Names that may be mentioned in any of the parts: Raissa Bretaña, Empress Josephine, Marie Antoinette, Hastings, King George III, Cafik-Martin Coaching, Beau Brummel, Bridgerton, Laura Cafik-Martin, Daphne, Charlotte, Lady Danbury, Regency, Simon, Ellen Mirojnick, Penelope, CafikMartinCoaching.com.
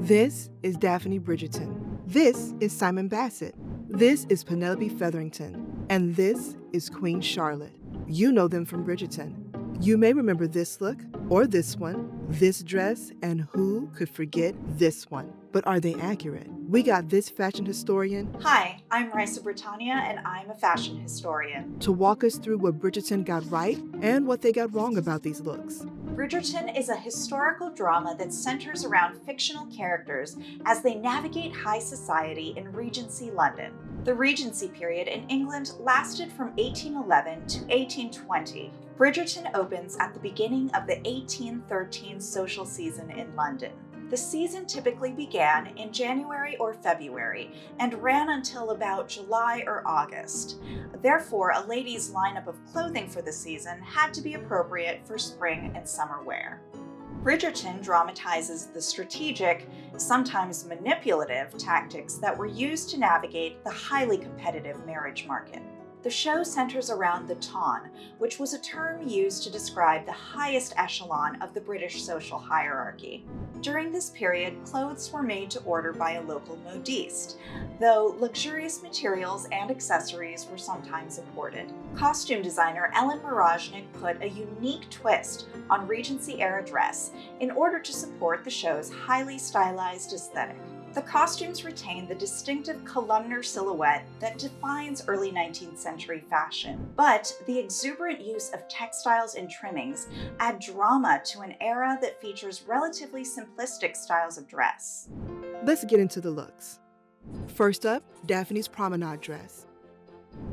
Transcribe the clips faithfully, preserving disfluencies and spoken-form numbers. This is Daphne Bridgerton. This is Simon Bassett. This is Penelope Featherington. And this is Queen Charlotte. You know them from Bridgerton. You may remember this look, or this one, this dress, and who could forget this one? But are they accurate? We got this fashion historian. Hi, I'm Raissa Bretaña, and I'm a fashion historian. To walk us through what Bridgerton got right and what they got wrong about these looks. Bridgerton is a historical drama that centers around fictional characters as they navigate high society in Regency London. The Regency period in England lasted from eighteen eleven to eighteen twenty. Bridgerton opens at the beginning of the eighteen thirteen social season in London. The season typically began in January or February and ran until about July or August. Therefore, a lady's lineup of clothing for the season had to be appropriate for spring and summer wear. Bridgerton dramatizes the strategic, sometimes manipulative, tactics that were used to navigate the highly competitive marriage market. The show centers around the ton, which was a term used to describe the highest echelon of the British social hierarchy. During this period, clothes were made to order by a local modiste, though luxurious materials and accessories were sometimes imported. Costume designer Ellen Mirojnick put a unique twist on Regency-era dress in order to support the show's highly stylized aesthetic. The costumes retain the distinctive columnar silhouette that defines early nineteenth century fashion, but the exuberant use of textiles and trimmings add drama to an era that features relatively simplistic styles of dress. Let's get into the looks. First up, Daphne's promenade dress.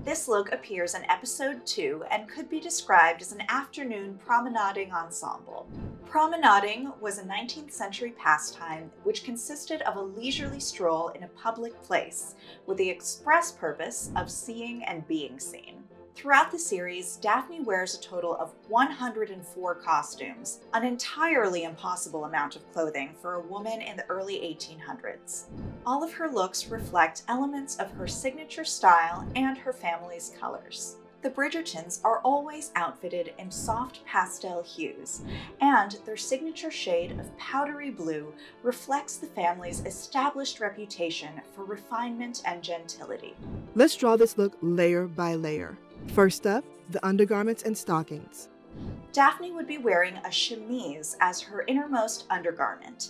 This look appears in episode two and could be described as an afternoon promenading ensemble. Promenading was a nineteenth century pastime which consisted of a leisurely stroll in a public place with the express purpose of seeing and being seen. Throughout the series, Daphne wears a total of one hundred four costumes, an entirely impossible amount of clothing for a woman in the early eighteen hundreds. All of her looks reflect elements of her signature style and her family's colors. The Bridgertons are always outfitted in soft pastel hues, and their signature shade of powdery blue reflects the family's established reputation for refinement and gentility. Let's draw this look layer by layer. First up, the undergarments and stockings. Daphne would be wearing a chemise as her innermost undergarment.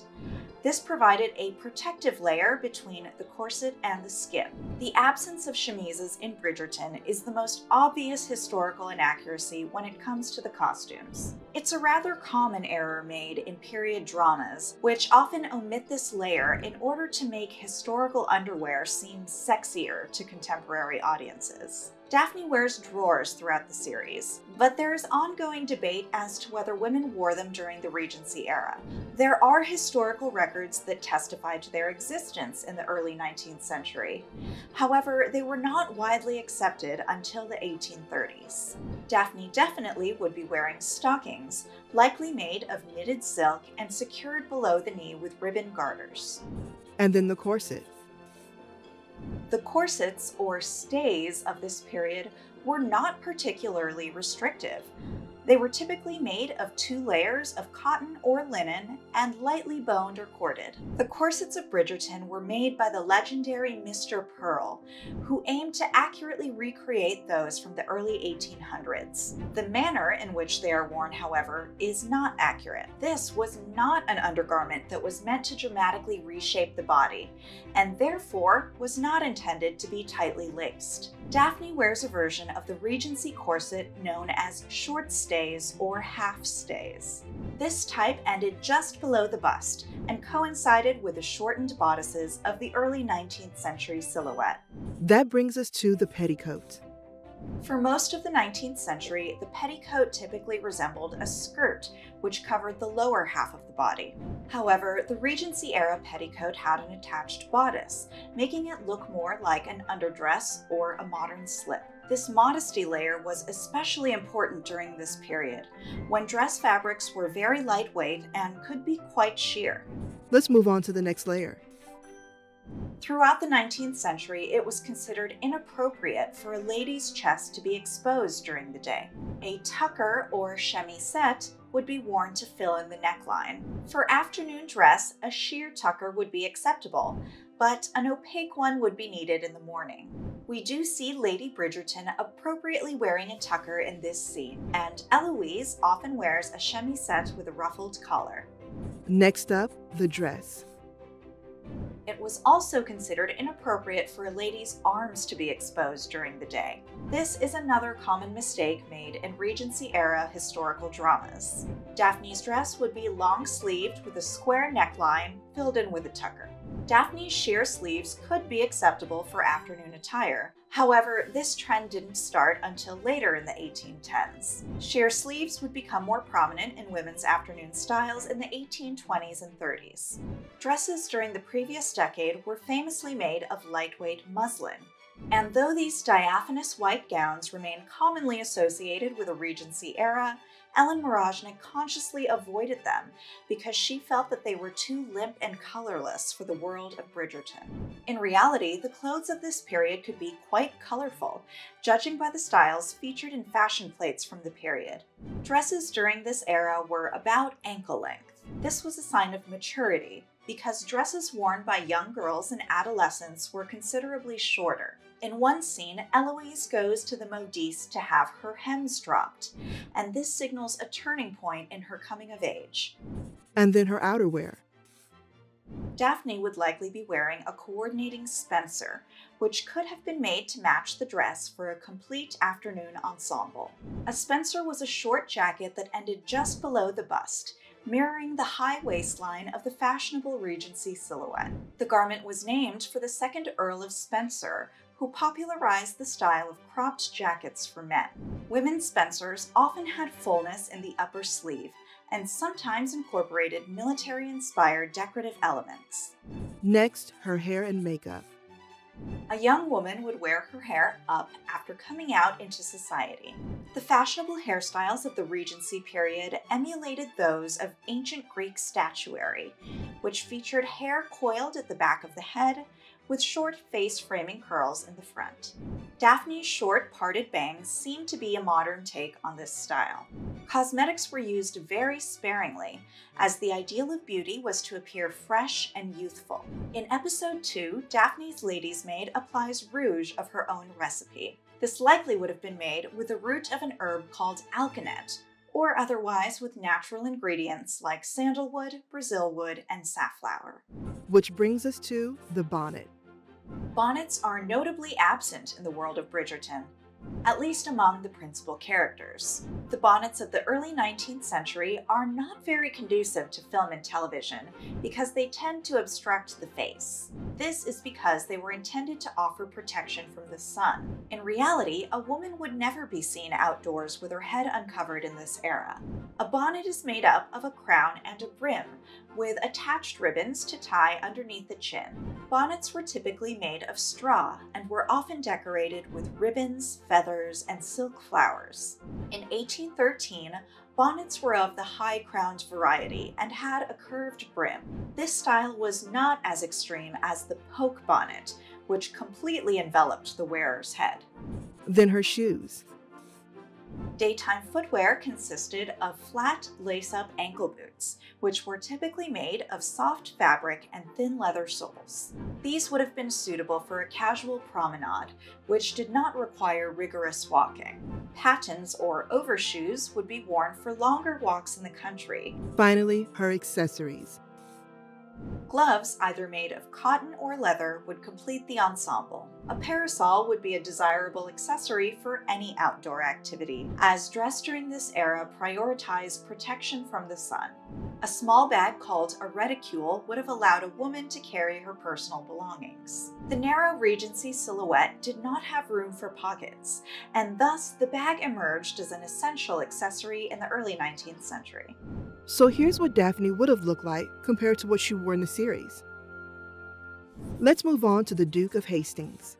This provided a protective layer between the corset and the skin. The absence of chemises in Bridgerton is the most obvious historical inaccuracy when it comes to the costumes. It's a rather common error made in period dramas, which often omit this layer in order to make historical underwear seem sexier to contemporary audiences. Daphne wears drawers throughout the series, but there is ongoing debate as to whether women wore them during the Regency era. There are historical records that testify to their existence in the early nineteenth century. However, they were not widely accepted until the eighteen thirties. Daphne definitely would be wearing stockings, likely made of knitted silk and secured below the knee with ribbon garters. And then the corset. The corsets, or stays, of this period were not particularly restrictive. They were typically made of two layers of cotton or linen and lightly boned or corded. The corsets of Bridgerton were made by the legendary Mister Pearl, who aimed to accurately recreate those from the early eighteen hundreds. The manner in which they are worn, however, is not accurate. This was not an undergarment that was meant to dramatically reshape the body, and therefore was not intended to be tightly laced. Daphne wears a version of the Regency corset known as short stay or half stays. This type ended just below the bust and coincided with the shortened bodices of the early nineteenth century silhouette. That brings us to the petticoat. For most of the nineteenth century, the petticoat typically resembled a skirt, which covered the lower half of the body. However, the Regency-era petticoat had an attached bodice, making it look more like an underdress or a modern slip. This modesty layer was especially important during this period, when dress fabrics were very lightweight and could be quite sheer. Let's move on to the next layer. Throughout the nineteenth century, it was considered inappropriate for a lady's chest to be exposed during the day. A tucker or chemisette would be worn to fill in the neckline. For afternoon dress, a sheer tucker would be acceptable, but an opaque one would be needed in the morning. We do see Lady Bridgerton appropriately wearing a tucker in this scene, and Eloise often wears a chemisette with a ruffled collar. Next up, the dress. It was also considered inappropriate for a lady's arms to be exposed during the day. This is another common mistake made in Regency-era historical dramas. Daphne's dress would be long-sleeved with a square neckline filled in with a tucker. Daphne's sheer sleeves could be acceptable for afternoon attire. However, this trend didn't start until later in the eighteen tens. Sheer sleeves would become more prominent in women's afternoon styles in the eighteen twenties and thirties. Dresses during the previous decade were famously made of lightweight muslin. And though these diaphanous white gowns remain commonly associated with a Regency era, Ellen Mirojnick consciously avoided them because she felt that they were too limp and colorless for the world of Bridgerton. In reality, the clothes of this period could be quite colorful, judging by the styles featured in fashion plates from the period. Dresses during this era were about ankle length. This was a sign of maturity, because dresses worn by young girls and adolescents were considerably shorter. In one scene, Eloise goes to the modiste to have her hems dropped, and this signals a turning point in her coming of age. And then her outerwear. Daphne would likely be wearing a coordinating spencer, which could have been made to match the dress for a complete afternoon ensemble. A spencer was a short jacket that ended just below the bust, mirroring the high waistline of the fashionable Regency silhouette. The garment was named for the second Earl of Spencer, who popularized the style of cropped jackets for men. Women's spencers often had fullness in the upper sleeve, and sometimes incorporated military-inspired decorative elements. Next, her hair and makeup. A young woman would wear her hair up after coming out into society. The fashionable hairstyles of the Regency period emulated those of ancient Greek statuary, which featured hair coiled at the back of the head, with short face-framing curls in the front. Daphne's short, parted bangs seem to be a modern take on this style. Cosmetics were used very sparingly, as the ideal of beauty was to appear fresh and youthful. In episode two, Daphne's lady's maid applies rouge of her own recipe. This likely would have been made with the root of an herb called alkanet, or otherwise with natural ingredients like sandalwood, Brazil wood, and safflower. Which brings us to the bonnet. Bonnets are notably absent in the world of Bridgerton, at least among the principal characters. The bonnets of the early nineteenth century are not very conducive to film and television because they tend to obstruct the face. This is because they were intended to offer protection from the sun. In reality, a woman would never be seen outdoors with her head uncovered in this era. A bonnet is made up of a crown and a brim, with attached ribbons to tie underneath the chin. Bonnets were typically made of straw and were often decorated with ribbons, feathers, and silk flowers. In eighteen thirteen, bonnets were of the high-crowned variety and had a curved brim. This style was not as extreme as the poke bonnet, which completely enveloped the wearer's head. Then her shoes. Daytime footwear consisted of flat, lace-up ankle boots, which were typically made of soft fabric and thin leather soles. These would have been suitable for a casual promenade, which did not require rigorous walking. Pattens or overshoes would be worn for longer walks in the country. Finally, her accessories. Gloves, either made of cotton or leather, would complete the ensemble. A parasol would be a desirable accessory for any outdoor activity, as dress during this era prioritized protection from the sun. A small bag called a reticule would have allowed a woman to carry her personal belongings. The narrow Regency silhouette did not have room for pockets, and thus the bag emerged as an essential accessory in the early nineteenth century. So here's what Daphne would have looked like compared to what she wore in the series. Let's move on to the Duke of Hastings.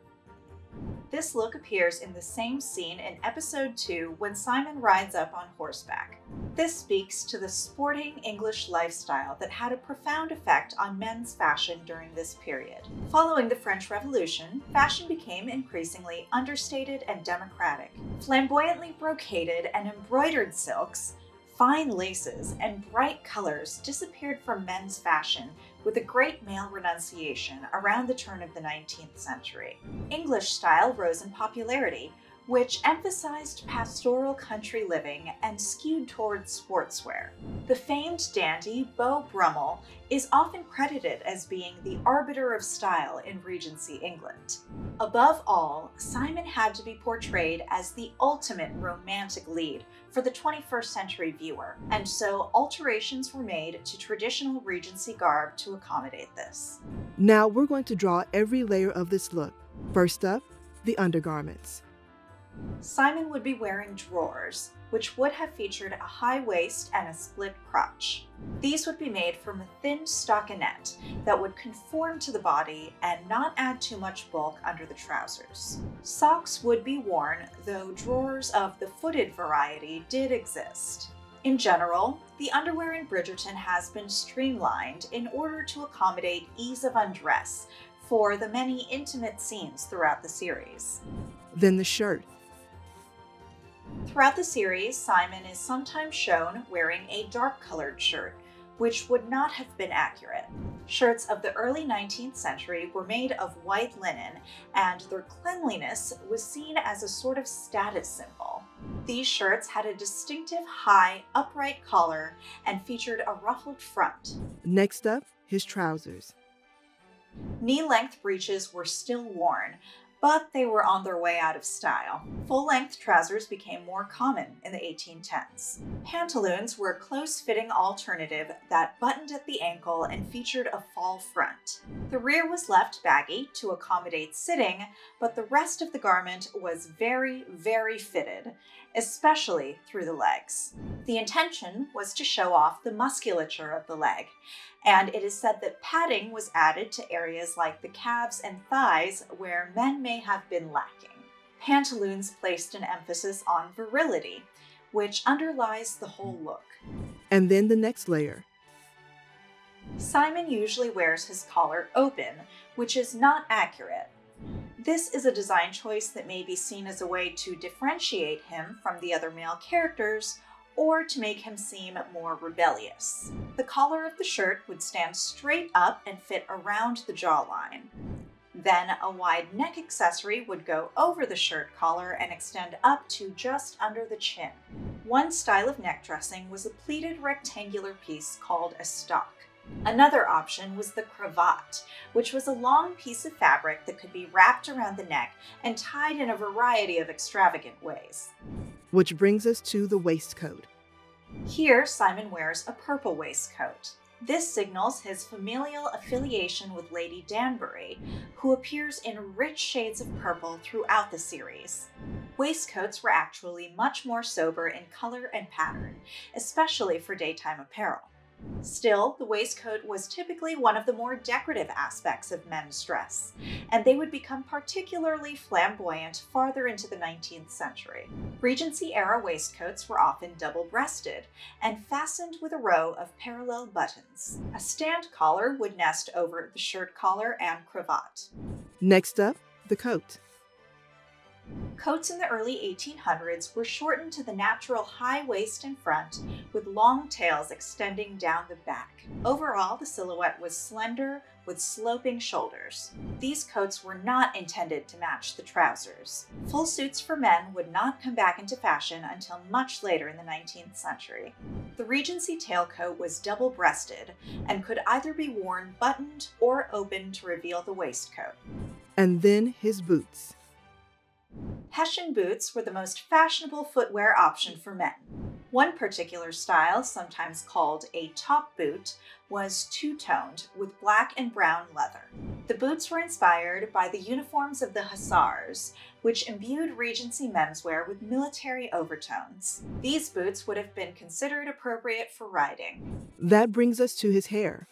This look appears in the same scene in episode two when Simon rides up on horseback. This speaks to the sporting English lifestyle that had a profound effect on men's fashion during this period. Following the French Revolution, fashion became increasingly understated and democratic. Flamboyantly brocaded and embroidered silks, Fine laces and bright colors disappeared from men's fashion with a great male renunciation around the turn of the nineteenth century. English style rose in popularity, which emphasized pastoral country living and skewed towards sportswear. The famed dandy Beau Brummel is often credited as being the arbiter of style in Regency England. Above all, Simon had to be portrayed as the ultimate romantic lead for the twenty-first century viewer, and so alterations were made to traditional Regency garb to accommodate this. Now we're going to draw every layer of this look. First up, the undergarments. Simon would be wearing drawers, which would have featured a high waist and a split crotch. These would be made from a thin stockinette that would conform to the body and not add too much bulk under the trousers. Socks would be worn, though drawers of the footed variety did exist. In general, the underwear in Bridgerton has been streamlined in order to accommodate ease of undress for the many intimate scenes throughout the series. Then the shirt. Throughout the series, Simon is sometimes shown wearing a dark-colored shirt, which would not have been accurate. Shirts of the early nineteenth century were made of white linen, and their cleanliness was seen as a sort of status symbol. These shirts had a distinctive high, upright collar and featured a ruffled front. Next up, his trousers. Knee-length breeches were still worn, but they were on their way out of style. Full-length trousers became more common in the eighteen tens. Pantaloons were a close-fitting alternative that buttoned at the ankle and featured a fall front. The rear was left baggy to accommodate sitting, but the rest of the garment was very, very fitted, especially through the legs. The intention was to show off the musculature of the leg, and it is said that padding was added to areas like the calves and thighs where men may have been lacking. Pantaloons placed an emphasis on virility, which underlies the whole look. And then the next layer. Simon usually wears his collar open, which is not accurate. This is a design choice that may be seen as a way to differentiate him from the other male characters, or to make him seem more rebellious. The collar of the shirt would stand straight up and fit around the jawline. Then a wide neck accessory would go over the shirt collar and extend up to just under the chin. One style of neck dressing was a pleated rectangular piece called a stock. Another option was the cravat, which was a long piece of fabric that could be wrapped around the neck and tied in a variety of extravagant ways. Which brings us to the waistcoat. Here, Simon wears a purple waistcoat. This signals his familial affiliation with Lady Danbury, who appears in rich shades of purple throughout the series. Waistcoats were actually much more sober in color and pattern, especially for daytime apparel. Still, the waistcoat was typically one of the more decorative aspects of men's dress, and they would become particularly flamboyant farther into the nineteenth century. Regency-era waistcoats were often double-breasted and fastened with a row of parallel buttons. A stand collar would nest over the shirt collar and cravat. Next up, the coat. Coats in the early eighteen hundreds were shortened to the natural high waist in front, with long tails extending down the back. Overall, the silhouette was slender, with sloping shoulders. These coats were not intended to match the trousers. Full suits for men would not come back into fashion until much later in the nineteenth century. The Regency tailcoat was double-breasted and could either be worn buttoned or open to reveal the waistcoat. And then his boots. Hessian boots were the most fashionable footwear option for men. One particular style, sometimes called a top boot, was two-toned with black and brown leather. The boots were inspired by the uniforms of the hussars, which imbued Regency menswear with military overtones. These boots would have been considered appropriate for riding. That brings us to his hair.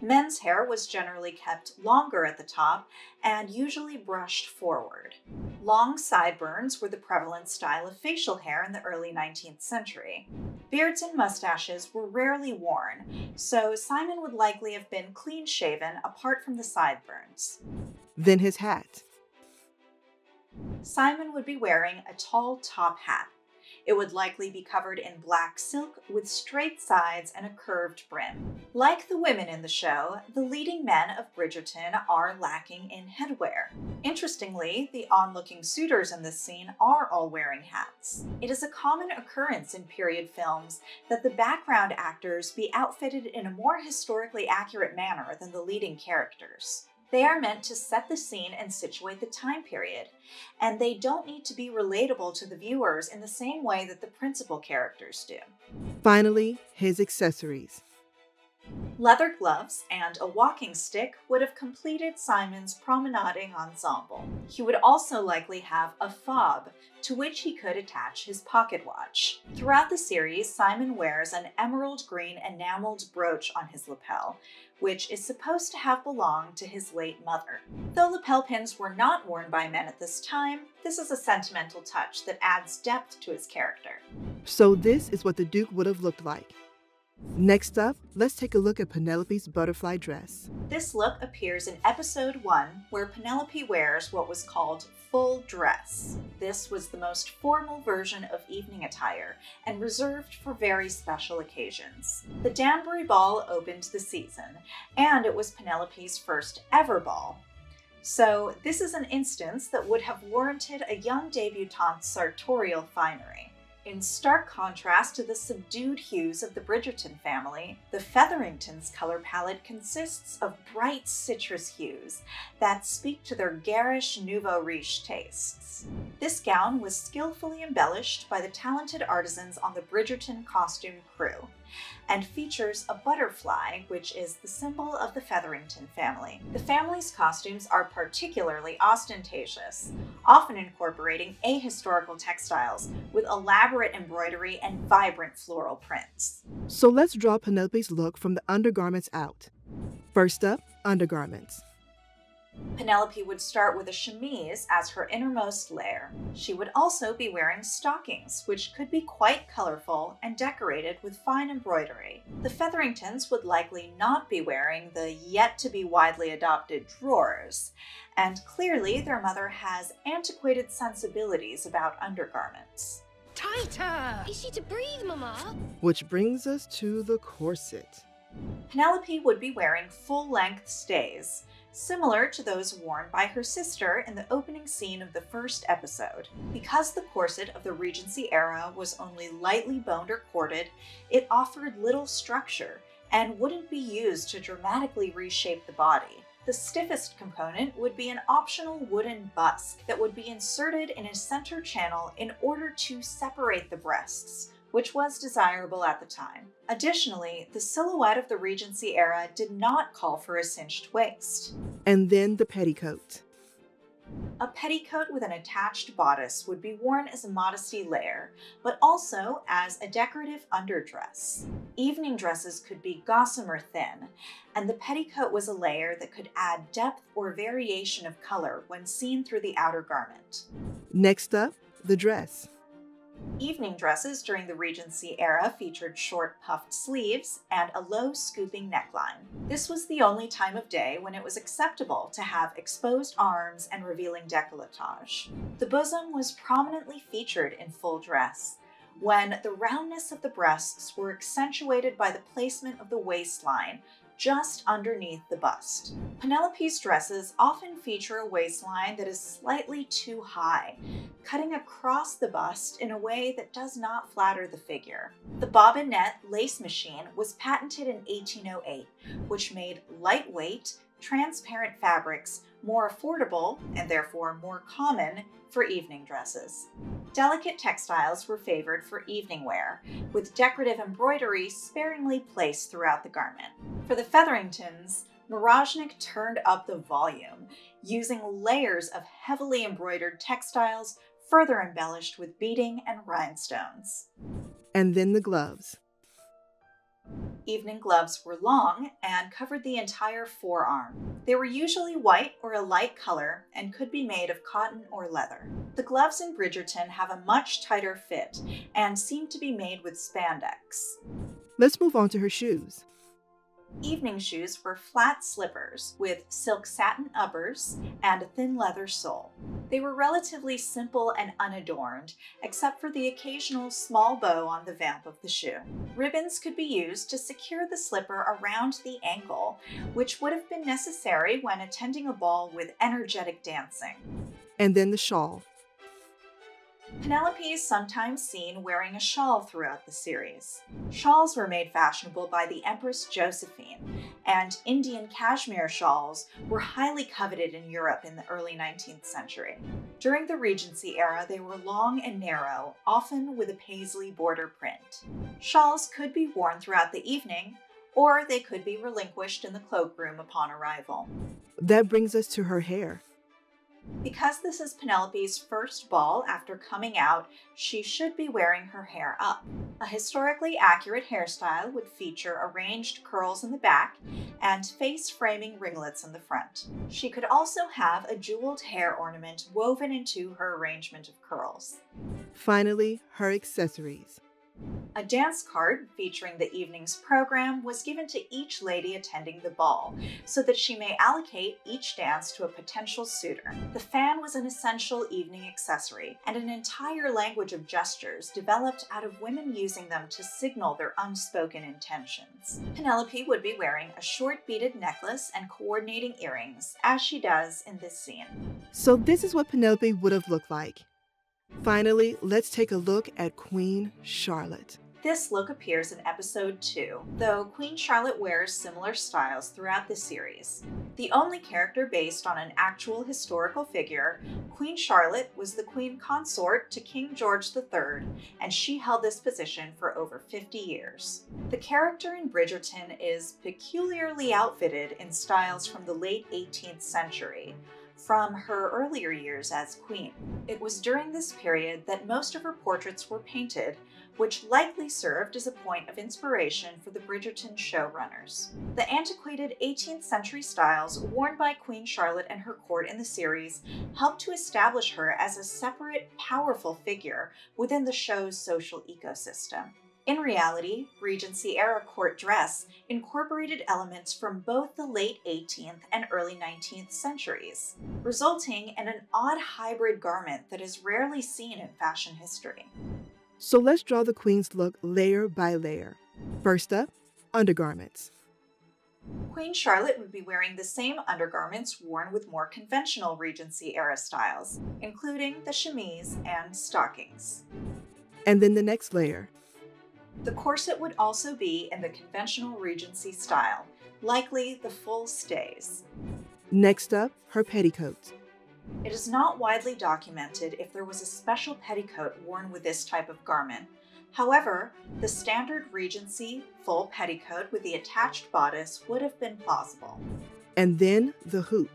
Men's hair was generally kept longer at the top and usually brushed forward. Long sideburns were the prevalent style of facial hair in the early nineteenth century. Beards and mustaches were rarely worn, so Simon would likely have been clean-shaven apart from the sideburns. Then his hat. Simon would be wearing a tall top hat. It would likely be covered in black silk with straight sides and a curved brim. Like the women in the show, the leading men of Bridgerton are lacking in headwear. Interestingly, the onlooking suitors in this scene are all wearing hats. It is a common occurrence in period films that the background actors be outfitted in a more historically accurate manner than the leading characters. They are meant to set the scene and situate the time period, and they don't need to be relatable to the viewers in the same way that the principal characters do. Finally, his accessories. Leather gloves and a walking stick would have completed Simon's promenading ensemble. He would also likely have a fob, to which he could attach his pocket watch. Throughout the series, Simon wears an emerald green enameled brooch on his lapel, which is supposed to have belonged to his late mother. Though lapel pins were not worn by men at this time, this is a sentimental touch that adds depth to his character. So this is what the Duke would have looked like. Next up, let's take a look at Penelope's butterfly dress. This look appears in episode one, where Penelope wears what was called full dress. This was the most formal version of evening attire and reserved for very special occasions. The Danbury Ball opened the season, and it was Penelope's first ever ball. So this is an instance that would have warranted a young debutante's sartorial finery. In stark contrast to the subdued hues of the Bridgerton family, the Featheringtons' color palette consists of bright citrus hues that speak to their garish nouveau riche tastes. This gown was skillfully embellished by the talented artisans on the Bridgerton costume crew, and features a butterfly, which is the symbol of the Featherington family. The family's costumes are particularly ostentatious, often incorporating ahistorical textiles with elaborate embroidery and vibrant floral prints. So let's draw Penelope's look from the undergarments out. First up, undergarments. Penelope would start with a chemise as her innermost layer. She would also be wearing stockings, which could be quite colorful and decorated with fine embroidery. The Featheringtons would likely not be wearing the yet-to-be-widely-adopted drawers, and clearly their mother has antiquated sensibilities about undergarments. Tighter! Easy to breathe, Mama! Which brings us to the corset. Penelope would be wearing full-length stays, similar to those worn by her sister in the opening scene of the first episode. Because the corset of the Regency era was only lightly boned or corded, it offered little structure and wouldn't be used to dramatically reshape the body. The stiffest component would be an optional wooden busk that would be inserted in a center channel in order to separate the breasts, which was desirable at the time. Additionally, the silhouette of the Regency era did not call for a cinched waist. And then the petticoat. A petticoat with an attached bodice would be worn as a modesty layer, but also as a decorative underdress. Evening dresses could be gossamer thin, and the petticoat was a layer that could add depth or variation of color when seen through the outer garment. Next up, the dress. Evening dresses during the Regency era featured short puffed sleeves and a low scooping neckline. This was the only time of day when it was acceptable to have exposed arms and revealing décolletage. The bosom was prominently featured in full dress, when the roundness of the breasts were accentuated by the placement of the waistline just underneath the bust. Penelope's dresses often feature a waistline that is slightly too high, cutting across the bust in a way that does not flatter the figure. The bobbinette lace machine was patented in eighteen oh eight, which made lightweight, transparent fabrics more affordable, and therefore more common, for evening dresses. Delicate textiles were favored for evening wear, with decorative embroidery sparingly placed throughout the garment. For the Featheringtons, Mirojnick turned up the volume, using layers of heavily embroidered textiles further embellished with beading and rhinestones. And then the gloves. Evening gloves were long and covered the entire forearm. They were usually white or a light color and could be made of cotton or leather. The gloves in Bridgerton have a much tighter fit and seem to be made with spandex. Let's move on to her shoes. Evening shoes were flat slippers with silk satin uppers and a thin leather sole. They were relatively simple and unadorned, except for the occasional small bow on the vamp of the shoe. Ribbons could be used to secure the slipper around the ankle, which would have been necessary when attending a ball with energetic dancing. And then the shawl. Penelope is sometimes seen wearing a shawl throughout the series. Shawls were made fashionable by the Empress Josephine, and Indian cashmere shawls were highly coveted in Europe in the early nineteenth century. During the Regency era, they were long and narrow, often with a paisley border print. Shawls could be worn throughout the evening, or they could be relinquished in the cloakroom upon arrival. That brings us to her hair. Because this is Penelope's first ball after coming out, she should be wearing her hair up. A historically accurate hairstyle would feature arranged curls in the back and face-framing ringlets in the front. She could also have a jeweled hair ornament woven into her arrangement of curls. Finally, her accessories. A dance card featuring the evening's program was given to each lady attending the ball, so that she may allocate each dance to a potential suitor. The fan was an essential evening accessory, and an entire language of gestures developed out of women using them to signal their unspoken intentions. Penelope would be wearing a short beaded necklace and coordinating earrings, as she does in this scene. So this is what Penelope would have looked like. Finally, let's take a look at Queen Charlotte. This look appears in episode two, though Queen Charlotte wears similar styles throughout the series. The only character based on an actual historical figure, Queen Charlotte was the queen consort to King George the third, and she held this position for over fifty years. The character in Bridgerton is peculiarly outfitted in styles from the late eighteenth century, from her earlier years as queen. It was during this period that most of her portraits were painted, which likely served as a point of inspiration for the Bridgerton showrunners. The antiquated eighteenth century styles worn by Queen Charlotte and her court in the series helped to establish her as a separate, powerful figure within the show's social ecosystem. In reality, Regency-era court dress incorporated elements from both the late eighteenth and early nineteenth centuries, resulting in an odd hybrid garment that is rarely seen in fashion history. So let's draw the queen's look layer by layer. First up, undergarments. Queen Charlotte would be wearing the same undergarments worn with more conventional Regency-era styles, including the chemise and stockings. And then the next layer. The corset would also be in the conventional Regency style, likely the full stays. Next up, her petticoat. It is not widely documented if there was a special petticoat worn with this type of garment. However, the standard Regency full petticoat with the attached bodice would have been plausible. And then the hoop.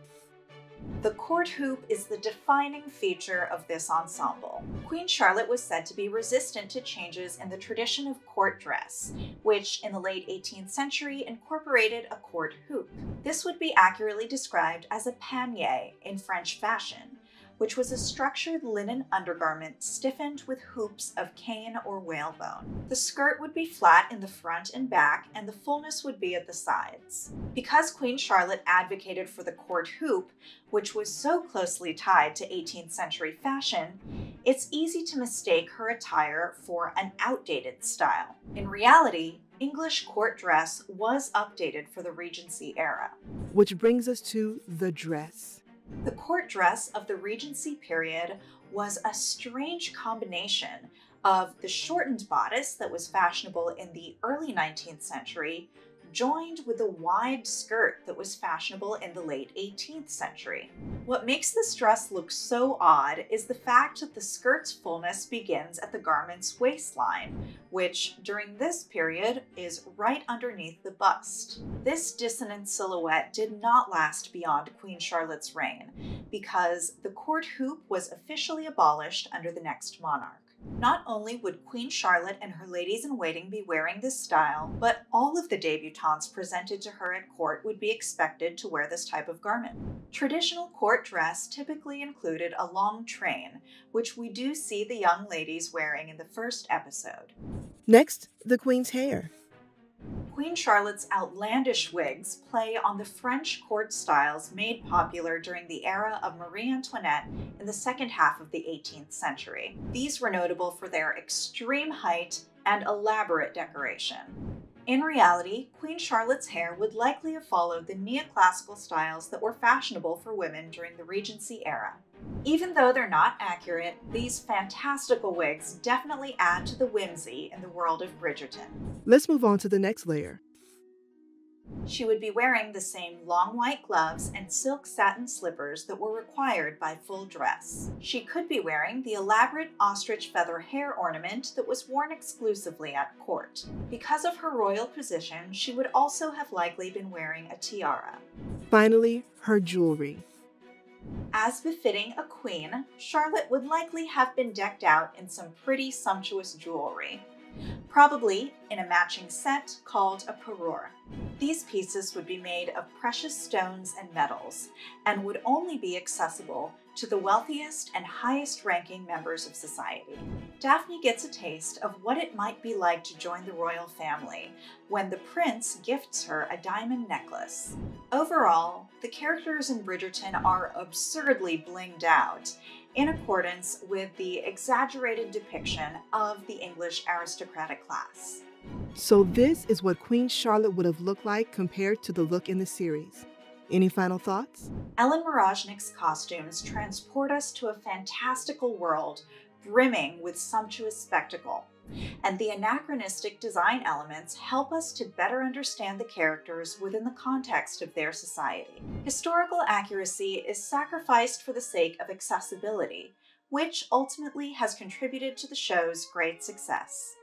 The court hoop is the defining feature of this ensemble. Queen Charlotte was said to be resistant to changes in the tradition of court dress, which in the late eighteenth century incorporated a court hoop. This would be accurately described as a panier in French fashion, which was a structured linen undergarment stiffened with hoops of cane or whalebone. The skirt would be flat in the front and back, and the fullness would be at the sides. Because Queen Charlotte advocated for the court hoop, which was so closely tied to eighteenth century fashion, it's easy to mistake her attire for an outdated style. In reality, English court dress was updated for the Regency era. Which brings us to the dress. The court dress of the Regency period was a strange combination of the shortened bodice that was fashionable in the early nineteenth century, joined with a wide skirt that was fashionable in the late eighteenth century. What makes this dress look so odd is the fact that the skirt's fullness begins at the garment's waistline, which during this period is right underneath the bust. This dissonant silhouette did not last beyond Queen Charlotte's reign, because the court hoop was officially abolished under the next monarch. Not only would Queen Charlotte and her ladies-in-waiting be wearing this style, but all of the debutantes presented to her at court would be expected to wear this type of garment. Traditional court dress typically included a long train, which we do see the young ladies wearing in the first episode. Next, the queen's hair. Queen Charlotte's outlandish wigs play on the French court styles made popular during the era of Marie Antoinette in the second half of the eighteenth century. These were notable for their extreme height and elaborate decoration. In reality, Queen Charlotte's hair would likely have followed the neoclassical styles that were fashionable for women during the Regency era. Even though they're not accurate, these fantastical wigs definitely add to the whimsy in the world of Bridgerton. Let's move on to the next layer. She would be wearing the same long white gloves and silk satin slippers that were required by full dress. She could be wearing the elaborate ostrich feather hair ornament that was worn exclusively at court. Because of her royal position, she would also have likely been wearing a tiara. Finally, her jewelry. As befitting a queen, Charlotte would likely have been decked out in some pretty sumptuous jewelry, probably in a matching set called a parure. These pieces would be made of precious stones and metals, and would only be accessible to the wealthiest and highest-ranking members of society. Daphne gets a taste of what it might be like to join the royal family when the prince gifts her a diamond necklace. Overall, the characters in Bridgerton are absurdly blinged out, in accordance with the exaggerated depiction of the English aristocratic class. So this is what Queen Charlotte would have looked like compared to the look in the series. Any final thoughts? Ellen Mirojnick's costumes transport us to a fantastical world brimming with sumptuous spectacle, and the anachronistic design elements help us to better understand the characters within the context of their society. Historical accuracy is sacrificed for the sake of accessibility, which ultimately has contributed to the show's great success.